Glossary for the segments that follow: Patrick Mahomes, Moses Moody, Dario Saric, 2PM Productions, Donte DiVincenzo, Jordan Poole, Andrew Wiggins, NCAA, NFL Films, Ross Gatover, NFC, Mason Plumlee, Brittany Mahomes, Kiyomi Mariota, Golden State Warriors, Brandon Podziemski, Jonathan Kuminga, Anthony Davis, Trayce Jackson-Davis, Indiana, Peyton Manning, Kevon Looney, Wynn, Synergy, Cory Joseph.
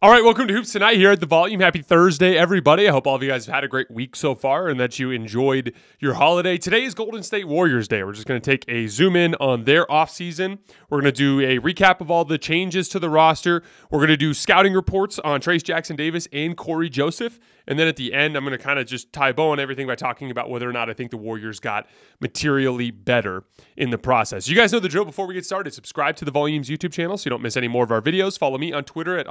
All right, welcome to Hoops Tonight here at The Volume. Happy Thursday, everybody. I hope all of you guys have had a great week so far and that you enjoyed your holiday. Today is Golden State Warriors Day. We're just going to take a zoom in on their offseason. We're going to do a recap of all the changes to the roster. We're going to do scouting reports on Trayce Jackson-Davis and Cory Joseph. And then at the end, I'm going to kind of just tie a bow on everything by talking about whether or not I think the Warriors got materially better in the process. You guys know the drill. Before we get started, subscribe to The Volume's YouTube channel so you don't miss any more of our videos. Follow me on Twitter at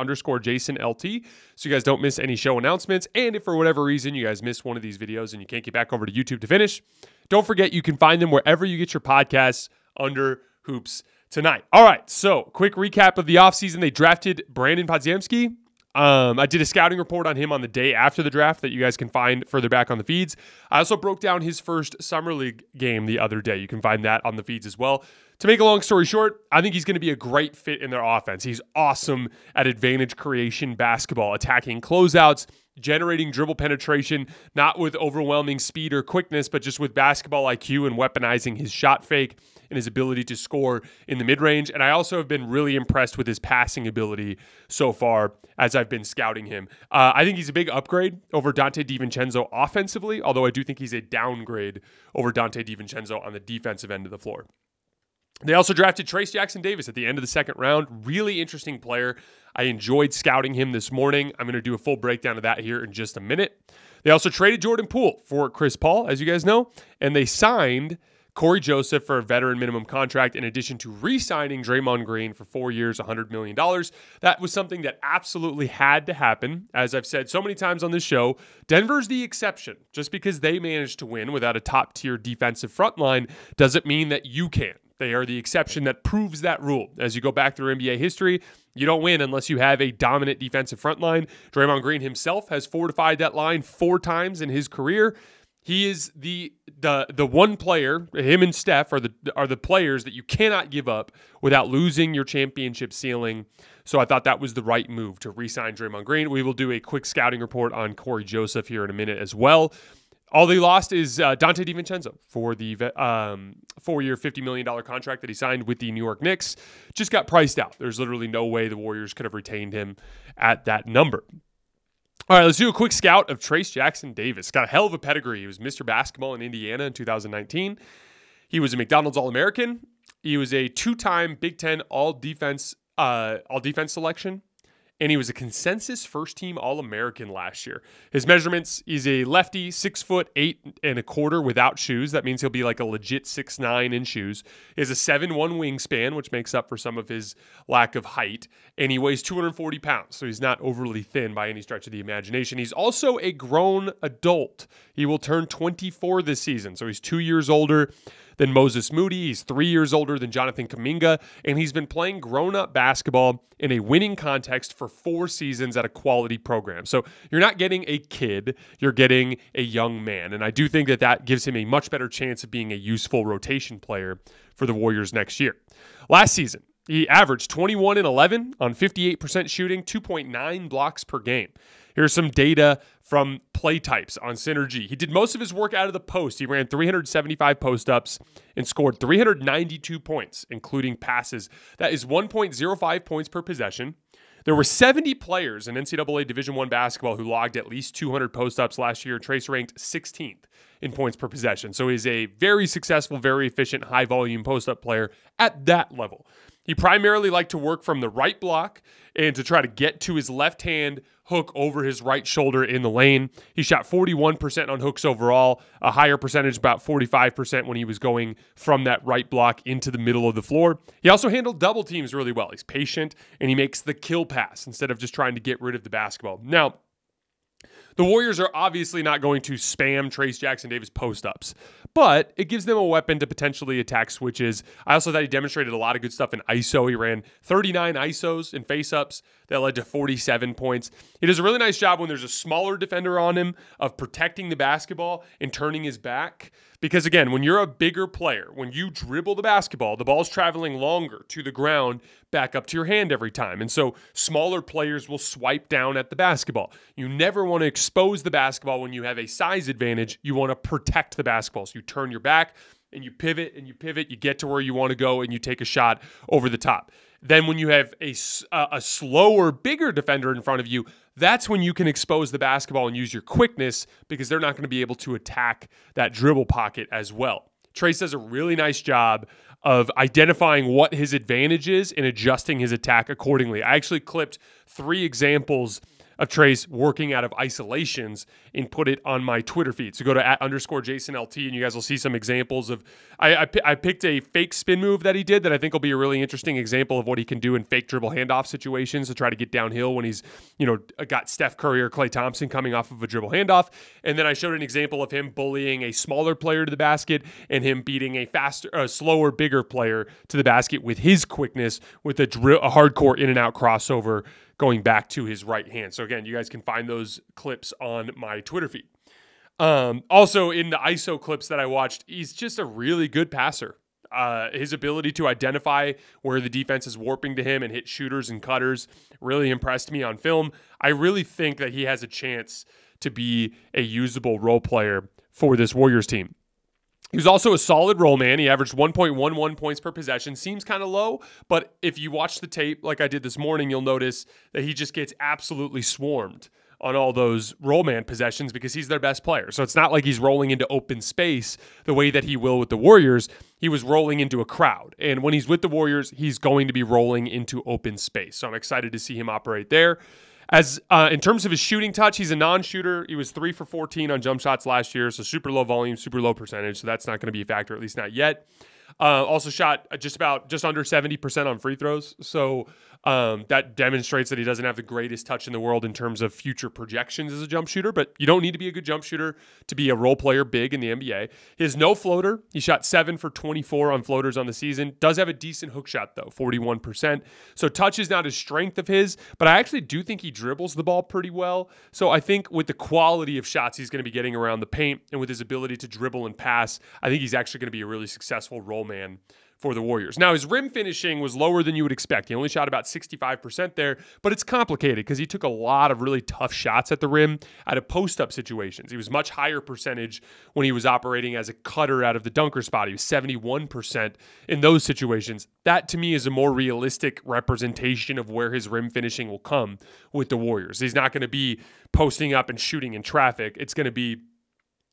_JasonLT so you guys don't miss any show announcements. And if for whatever reason you guys miss one of these videos and you can't get back over to YouTube to finish, don't forget you can find them wherever you get your podcasts under Hoops Tonight. All right, so quick recap of the offseason. They drafted Brandon Podziemski. I did a scouting report on him on the day after the draft that you guys can find further back on the feeds. I also broke down his first summer league game the other day. You can find that on the feeds as well. To make a long story short, I think he's going to be a great fit in their offense. He's awesome at advantage creation basketball, attacking closeouts, generating dribble penetration, not with overwhelming speed or quickness, but just with basketball IQ and weaponizing his shot fake and his ability to score in the mid-range. And I also have been really impressed with his passing ability so far as I've been scouting him. I think he's a big upgrade over Donte DiVincenzo offensively, although I do think he's a downgrade over Donte DiVincenzo on the defensive end of the floor. They also drafted Trayce Jackson-Davis at the end of the second round. Really interesting player. I enjoyed scouting him this morning. I'm going to do a full breakdown of that here in just a minute. They also traded Jordan Poole for Chris Paul, as you guys know, and they signed Cory Joseph for a veteran minimum contract in addition to re-signing Draymond Green for 4 years, $100 million. That was something that absolutely had to happen. As I've said so many times on this show, Denver's the exception. Just because they managed to win without a top-tier defensive front line doesn't mean that you can't. They are the exception that proves that rule. As you go back through NBA history, you don't win unless you have a dominant defensive front line. Draymond Green himself has fortified that line 4 times in his career. He is the one player, him and Steph are the players that you cannot give up without losing your championship ceiling. So I thought that was the right move to re-sign Draymond Green. We will do a quick scouting report on Cory Joseph here in a minute as well. All they lost is Donte DiVincenzo for the 4-year, $50 million contract that he signed with the New York Knicks. Just got priced out. There's literally no way the Warriors could have retained him at that number. All right, let's do a quick scout of Trayce Jackson-Davis. Got a hell of a pedigree. He was Mr. Basketball in Indiana in 2019. He was a McDonald's All-American. He was a 2-time Big Ten All-Defense selection. And he was a consensus first-team All-American last year. His measurements, he's a lefty, 6'8" without shoes. That means he'll be like a legit 6'9" in shoes. He has a 7'1" wingspan, which makes up for some of his lack of height. And he weighs 240 pounds, so he's not overly thin by any stretch of the imagination. He's also a grown adult. He will turn 24 this season, so he's 2 years older than Moses Moody. He's 3 years older than Jonathan Kuminga, and he's been playing grown-up basketball in a winning context for 4 seasons at a quality program. So you're not getting a kid, you're getting a young man. And I do think that that gives him a much better chance of being a useful rotation player for the Warriors next year. Last season, he averaged 21 and 11 on 58% shooting, 2.9 blocks per game. Here's some data from play types on Synergy. He did most of his work out of the post. He ran 375 post-ups and scored 392 points, including passes. That is 1.05 points per possession. There were 70 players in NCAA Division I basketball who logged at least 200 post-ups last year. Trayce ranked 16th in points per possession. So he's a very successful, very efficient, high-volume post-up player at that level. He primarily liked to work from the right block and to try to get to his left hand hook over his right shoulder in the lane. He shot 41% on hooks overall, a higher percentage, about 45% when he was going from that right block into the middle of the floor. He also handled double teams really well. He's patient, and he makes the kill pass instead of just trying to get rid of the basketball. Now, the Warriors are obviously not going to spam Trayce Jackson-Davis post-ups, but it gives them a weapon to potentially attack switches. I also thought he demonstrated a lot of good stuff in ISO. He ran 39 ISOs in face-ups that led to 47 points. He does a really nice job when there's a smaller defender on him of protecting the basketball and turning his back. Because again, when you're a bigger player, when you dribble the basketball, the ball's traveling longer to the ground back up to your hand every time. And so smaller players will swipe down at the basketball. You never want to expose the basketball when you have a size advantage. You want to protect the basketball. So you turn your back and you pivot, you get to where you want to go, and you take a shot over the top. Then when you have a slower, bigger defender in front of you, that's when you can expose the basketball and use your quickness because they're not going to be able to attack that dribble pocket as well. Trayce does a really nice job of identifying what his advantage is and adjusting his attack accordingly. I actually clipped 3 examples of Trayce working out of isolations and put it on my Twitter feed. So go to @JasonLT and you guys will see some examples of, I picked a fake spin move that he did that I think will be a really interesting example of what he can do in fake dribble handoff situations to try to get downhill when he's, you know, got Steph Curry or Klay Thompson coming off of a dribble handoff. And then I showed an example of him bullying a smaller player to the basket and him beating a faster, slower, bigger player to the basket with his quickness with a hardcore in and out crossover going back to his right hand. So again, you guys can find those clips on my Twitter feed. Also, in the ISO clips that I watched, he's just a really good passer. His ability to identify where the defense is warping to him and hit shooters and cutters really impressed me on film. I really think that he has a chance to be a usable role player for this Warriors team. He was also a solid roll man. He averaged 1.11 points per possession. Seems kind of low, but if you watch the tape like I did this morning, you'll notice that he just gets absolutely swarmed on all those roll man possessions because he's their best player. So it's not like he's rolling into open space the way that he will with the Warriors. He was rolling into a crowd. And when he's with the Warriors, he's going to be rolling into open space. So I'm excited to see him operate there. As in terms of his shooting touch, he's a non-shooter. He was 3 for 14 on jump shots last year, so super low volume, super low percentage. So that's not going to be a factor, at least not yet. Also shot just under 70% on free throws. So that demonstrates that he doesn't have the greatest touch in the world in terms of future projections as a jump shooter. But you don't need to be a good jump shooter to be a role player big in the NBA. His no floater. He shot 7 for 24 on floaters on the season. Does have a decent hook shot though, 41%. So touch is not a strength of his, but I actually do think he dribbles the ball pretty well. So I think with the quality of shots he's going to be getting around the paint and with his ability to dribble and pass, I think he's actually going to be a really successful role man for the Warriors. Now, his rim finishing was lower than you would expect. He only shot about 65% there, but it's complicated because he took a lot of really tough shots at the rim out of post-up situations. He was much higher percentage when he was operating as a cutter out of the dunker spot. He was 71% in those situations. That, to me, is a more realistic representation of where his rim finishing will come with the Warriors. He's not going to be posting up and shooting in traffic. It's going to be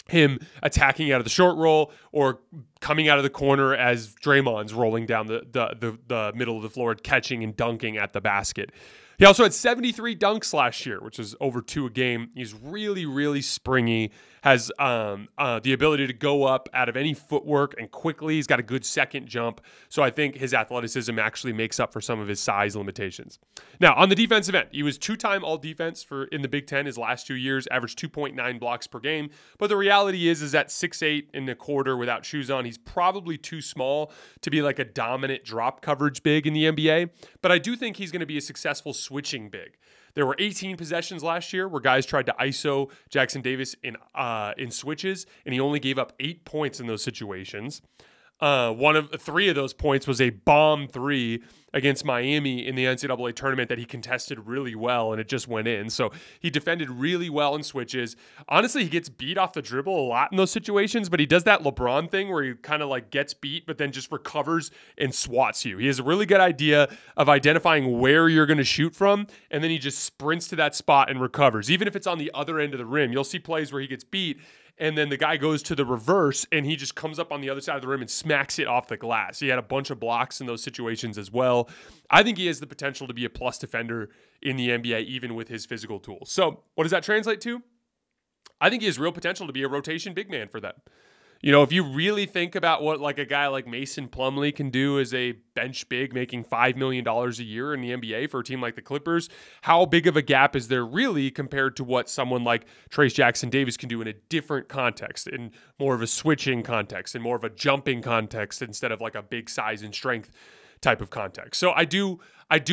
him attacking out of the short roll or coming out of the corner as Draymond's rolling down the middle of the floor, catching and dunking at the basket. He also had 73 dunks last year, which is over 2 a game. He's really, really springy, has the ability to go up out of any footwork and quickly. He's got a good second jump. So I think his athleticism actually makes up for some of his size limitations. Now, on the defensive end, he was 2-time All-Defense in the Big Ten his last 2 years, averaged 2.9 blocks per game. But the reality is at 6'8 and a quarter without shoes on, he's probably too small to be like a dominant drop coverage big in the NBA. But I do think he's going to be a successful switching big. There were 18 possessions last year where guys tried to ISO Jackson-Davis in switches, and he only gave up 8 points in those situations. One of 3 of those points was a bomb 3 against Miami in the NCAA tournament that he contested really well, and it just went in. So he defended really well in switches. Honestly, he gets beat off the dribble a lot in those situations, but he does that LeBron thing where he kind of like gets beat, but then just recovers and swats you. He has a really good idea of identifying where you're going to shoot from, and then he just sprints to that spot and recovers. Even if it's on the other end of the rim, you'll see plays where he gets beat, and then the guy goes to the reverse, and he just comes up on the other side of the rim and smacks it off the glass. He had a bunch of blocks in those situations as well. I think he has the potential to be a plus defender in the NBA, even with his physical tools. So what does that translate to? I think he has real potential to be a rotation big man for them. You know, if you really think about what like a guy like Mason Plumlee can do as a bench big making $5 million a year in the NBA for a team like the Clippers, how big of a gap is there really compared to what someone like Trayce Jackson-Davis can do in a different context, in more of a switching context, in more of a jumping context instead of like a big size and strength type of context. So I do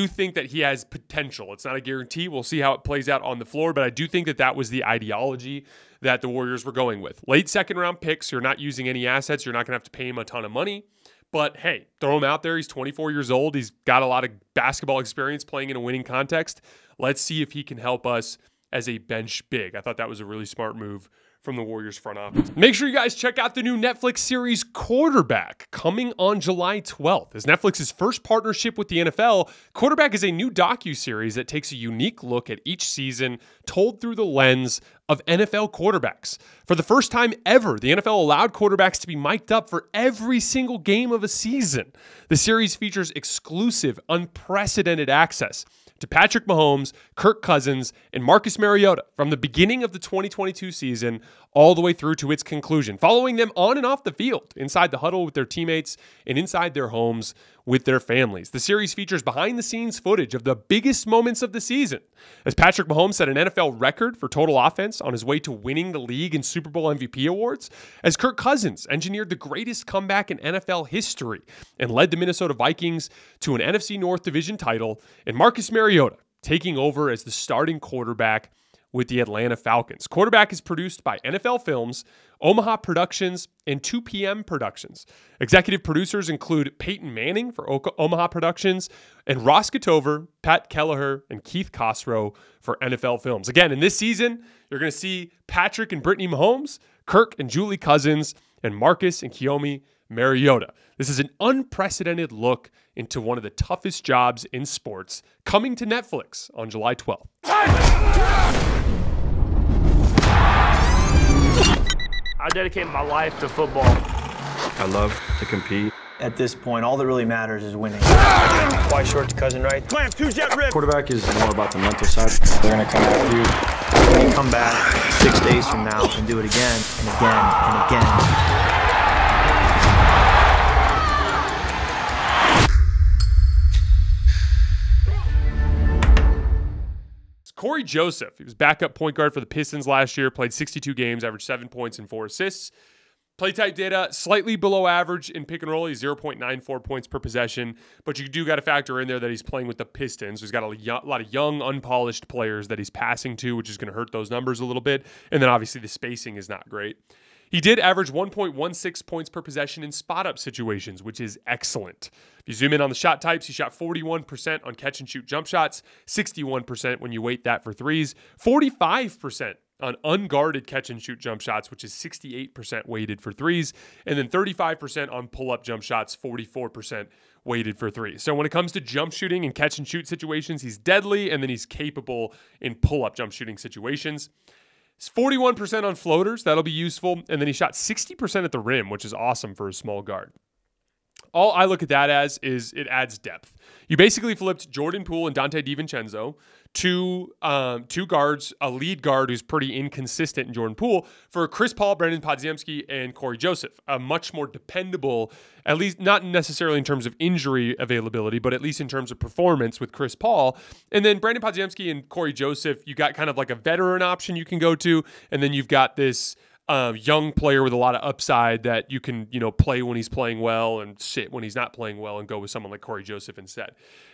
think that he has potential. It's not a guarantee. We'll see how it plays out on the floor, but I do think that that was the ideology that the Warriors were going with. Late second round picks, you're not using any assets. You're not going to have to pay him a ton of money, but hey, throw him out there. He's 24 years old. He's got a lot of basketball experience playing in a winning context. Let's see if he can help us as a bench big. I thought that was a really smart move from the Warriors front office. Make sure you guys check out the new Netflix series Quarterback, coming on July 12th. As Netflix's first partnership with the NFL, Quarterback is a new docuseries that takes a unique look at each season, told through the lens of NFL quarterbacks. For the first time ever, the NFL allowed quarterbacks to be mic'd up for every single game of a season. The series features exclusive, unprecedented access to Patrick Mahomes, Kirk Cousins, and Marcus Mariota from the beginning of the 2022 season all the way through to its conclusion, following them on and off the field, inside the huddle with their teammates, and inside their homes with their families. The series features behind-the-scenes footage of the biggest moments of the season, as Patrick Mahomes set an NFL record for total offense on his way to winning the league and Super Bowl MVP awards, as Kirk Cousins engineered the greatest comeback in NFL history and led the Minnesota Vikings to an NFC North division title, and Marcus Mariota taking over as the starting quarterback with the Atlanta Falcons. Quarterback is produced by NFL Films, Omaha Productions, and 2PM Productions. Executive producers include Peyton Manning for Omaha Productions, and Ross Gatover, Pat Kelleher, and Keith Cosrow for NFL Films. Again, in this season, you're going to see Patrick and Brittany Mahomes, Kirk and Julie Cousins, and Marcus and Kiyomi Mariota. This is an unprecedented look into one of the toughest jobs in sports, coming to Netflix on July 12th. I dedicated my life to football. I love to compete. At this point, all that really matters is winning. Why shorts, cousin, right? Clam, two jet rip. Quarterback is more about the mental side. They're gonna come at you. They come back 6 days from now and do it again and again and again. Cory Joseph, he was backup point guard for the Pistons last year, played 62 games, averaged 7 points and 4 assists. Play type data, slightly below average in pick and roll. He's 0.94 points per possession, but you do got to factor in there that he's playing with the Pistons. He's got a lot of young, unpolished players that he's passing to, which is going to hurt those numbers a little bit. And then obviously the spacing is not great. He did average 1.16 points per possession in spot-up situations, which is excellent. If you zoom in on the shot types, he shot 41% on catch-and-shoot jump shots, 61% when you weight that for threes, 45% on unguarded catch-and-shoot jump shots, which is 68% weighted for threes, and then 35% on pull-up jump shots, 44% weighted for threes. So when it comes to jump shooting and catch-and-shoot situations, he's deadly, and then he's capable in pull-up jump shooting situations. He's 41% on floaters. That'll be useful. And then he shot 60% at the rim, which is awesome for a small guard. All I look at that as is it adds depth. You basically flipped Jordan Poole and Donte DiVincenzo to two guards, a lead guard who's pretty inconsistent in Jordan Poole, for Chris Paul, Brandon Podziemski, and Cory Joseph, a much more dependable, at least not necessarily in terms of injury availability, but at least in terms of performance with Chris Paul. And then Brandon Podziemski and Cory Joseph, you got kind of like a veteran option you can go to, and then you've got this young player with a lot of upside that you can, you know, play when he's playing well and sit when he's not playing well and go with someone like Cory Joseph instead.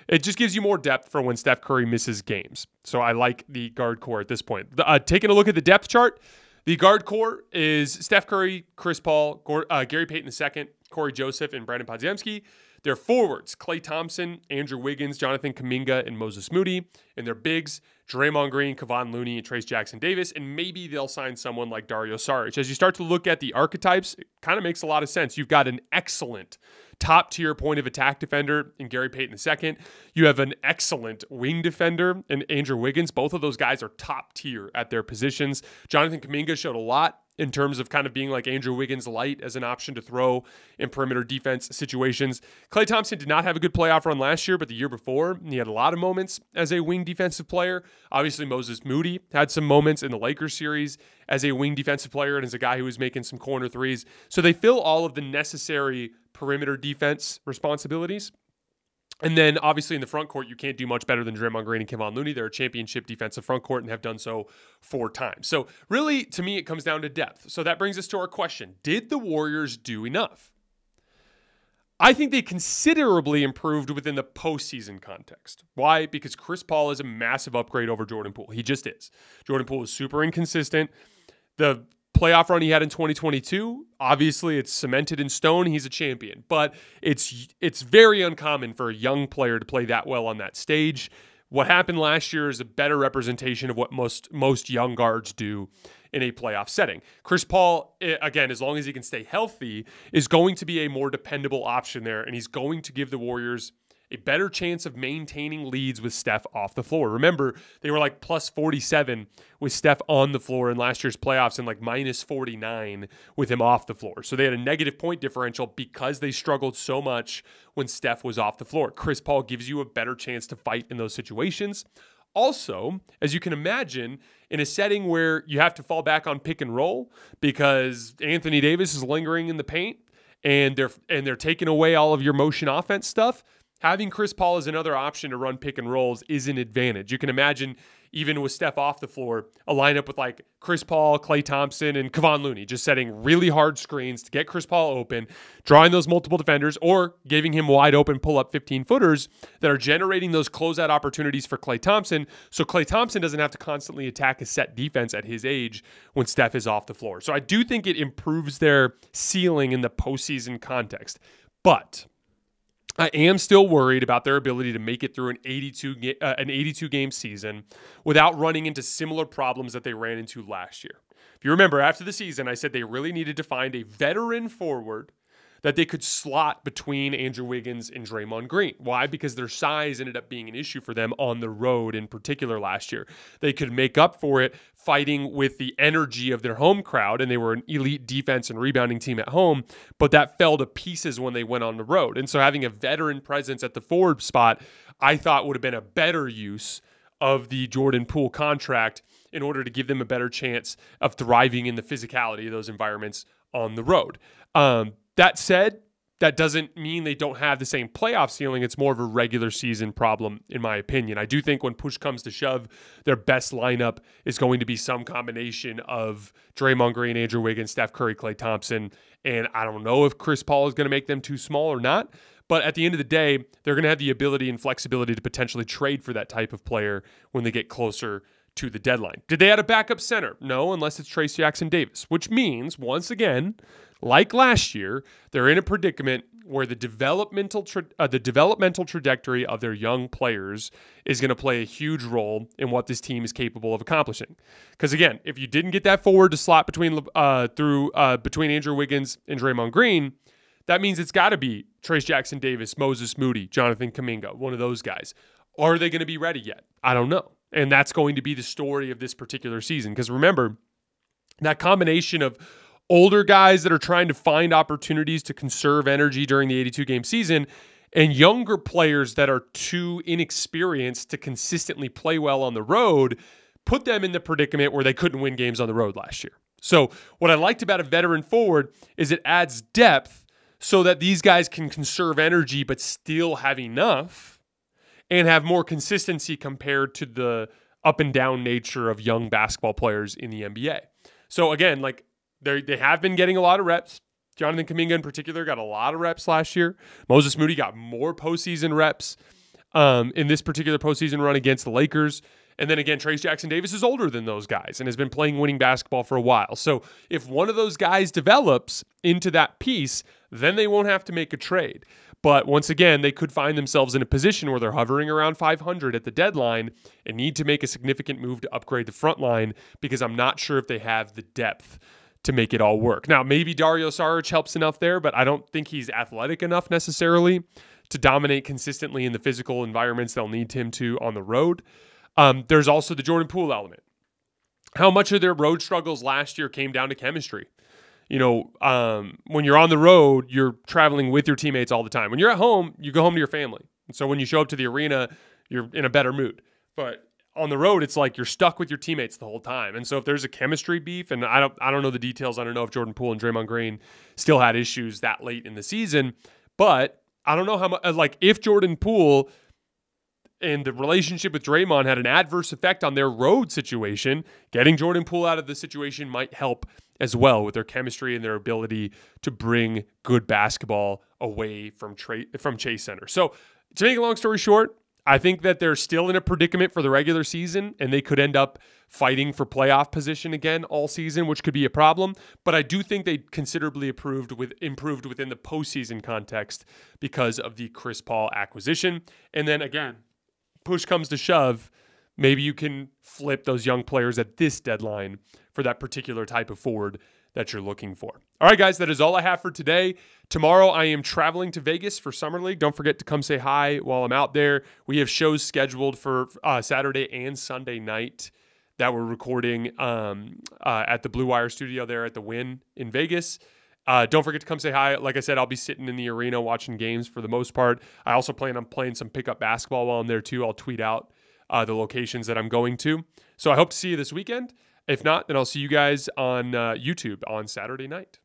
It just gives you more depth for when Steph Curry misses games. So I like the guard core at this point. Taking a look at the depth chart, the guard core is Steph Curry, Chris Paul, Gary Payton II, Cory Joseph, and Brandon Podziemski. Their forwards, Klay Thompson, Andrew Wiggins, Jonathan Kuminga, and Moses Moody. And their bigs, Draymond Green, Kevon Looney, and Trayce Jackson-Davis. And maybe they'll sign someone like Dario Saric. As you start to look at the archetypes, it kind of makes a lot of sense. You've got an excellent top-tier point of attack defender in Gary Payton II. You have an excellent wing defender in Andrew Wiggins. Both of those guys are top-tier at their positions. Jonathan Kuminga showed a lot in terms of kind of being like Andrew Wiggins light as an option to throw in perimeter defense situations. Klay Thompson did not have a good playoff run last year, but the year before, he had a lot of moments as a wing defensive player. Obviously, Moses Moody had some moments in the Lakers series as a wing defensive player and as a guy who was making some corner threes. So they fill all of the necessary perimeter defense responsibilities. And then, obviously, in the front court, you can't do much better than Draymond Green and Kevon Looney. They're a championship defensive front court and have done so 4 times. So, really, to me, it comes down to depth. So that brings us to our question. Did the Warriors do enough? I think they considerably improved within the postseason context. Why? Because Chris Paul is a massive upgrade over Jordan Poole. He just is. Jordan Poole is super inconsistent. The playoff run he had in 2022, obviously it's cemented in stone, he's a champion, but it's very uncommon for a young player to play that well on that stage What happened last year is a better representation of what most young guards do in a playoff setting. Chris Paul, again, as long as he can stay healthy, is going to be a more dependable option there, and he's going to give the Warriors a better chance of maintaining leads with Steph off the floor. Remember, they were like plus 47 with Steph on the floor in last year's playoffs and like minus 49 with him off the floor. So they had a negative point differential because they struggled so much when Steph was off the floor. Chris Paul gives you a better chance to fight in those situations. Also, as you can imagine, in a setting where you have to fall back on pick and roll because Anthony Davis is lingering in the paint and they're taking away all of your motion offense stuff, having Chris Paul as another option to run pick and rolls is an advantage. You can imagine, even with Steph off the floor, a lineup with like Chris Paul, Klay Thompson, and Kevon Looney just setting really hard screens to get Chris Paul open, drawing those multiple defenders, or giving him wide open pull-up 15-footers that are generating those closeout opportunities for Klay Thompson, so Klay Thompson doesn't have to constantly attack a set defense at his age when Steph is off the floor. So I do think it improves their ceiling in the postseason context. But I am still worried about their ability to make it through an 82-game season without running into similar problems that they ran into last year. If you remember, after the season, I said they really needed to find a veteran forward that they could slot between Andrew Wiggins and Draymond Green. Why? Because their size ended up being an issue for them on the road in particular last year. They could make up for it fighting with the energy of their home crowd, and they were an elite defense and rebounding team at home, but that fell to pieces when they went on the road. And so having a veteran presence at the forward spot, I thought would have been a better use of the Jordan Poole contract in order to give them a better chance of thriving in the physicality of those environments on the road. That said, that doesn't mean they don't have the same playoff ceiling. It's more of a regular season problem, in my opinion. I do think when push comes to shove, their best lineup is going to be some combination of Draymond Green, Andrew Wiggins, Steph Curry, Klay Thompson, and I don't know if Chris Paul is going to make them too small or not, but at the end of the day, they're going to have the ability and flexibility to potentially trade for that type of player when they get closer to the deadline. Did they add a backup center? No, unless it's Trayce Jackson-Davis, which means, once again, like last year, they're in a predicament where the developmental trajectory of their young players is going to play a huge role in what this team is capable of accomplishing. Because again, if you didn't get that forward to slot between Andrew Wiggins and Draymond Green, that means it's got to be Trayce Jackson-Davis, Moses Moody, Jonathan Kuminga, one of those guys. Are they going to be ready yet? I don't know. And that's going to be the story of this particular season. Because remember, that combination of older guys that are trying to find opportunities to conserve energy during the 82-game season and younger players that are too inexperienced to consistently play well on the road put them in the predicament where they couldn't win games on the road last year. So what I liked about a veteran forward is it adds depth so that these guys can conserve energy but still have enough and have more consistency compared to the up and down nature of young basketball players in the NBA. So again, like, they have been getting a lot of reps. Jonathan Kuminga in particular got a lot of reps last year. Moses Moody got more postseason reps in this particular postseason run against the Lakers. And then again, Trayce Jackson-Davis is older than those guys and has been playing winning basketball for a while. So if one of those guys develops into that piece, then they won't have to make a trade. But once again, they could find themselves in a position where they're hovering around 500 at the deadline and need to make a significant move to upgrade the front line because I'm not sure if they have the depth to make it all work. Now, maybe Dario Saric helps enough there, but I don't think he's athletic enough necessarily to dominate consistently in the physical environments they'll need him to on the road. There's also the Jordan Poole element. How much of their road struggles last year came down to chemistry? You know, when you're on the road, you're traveling with your teammates all the time. When you're at home, you go home to your family. And so when you show up to the arena, you're in a better mood. But on the road, it's like you're stuck with your teammates the whole time. And so if there's a chemistry beef, and I don't know the details. I don't know if Jordan Poole and Draymond Green still had issues that late in the season, but I don't know how much, like, if Jordan Poole and the relationship with Draymond had an adverse effect on their road situation, getting Jordan Poole out of the situation might help as well with their chemistry and their ability to bring good basketball away from Chase Center. So to make a long story short, I think that they're still in a predicament for the regular season, and they could end up fighting for playoff position again all season, which could be a problem. But I do think they considerably improved within the postseason context because of the Chris Paul acquisition. And then again, push comes to shove, maybe you can flip those young players at this deadline for that particular type of forward that you're looking for. All right, guys, that is all I have for today. Tomorrow, I am traveling to Vegas for Summer League. Don't forget to come say hi while I'm out there. We have shows scheduled for Saturday and Sunday night that we're recording at the Blue Wire studio there at the Wynn in Vegas. Don't forget to come say hi. Like I said, I'll be sitting in the arena watching games for the most part. I also plan on playing some pickup basketball while I'm there too. I'll tweet out the locations that I'm going to. So I hope to see you this weekend. If not, then I'll see you guys on YouTube on Saturday night.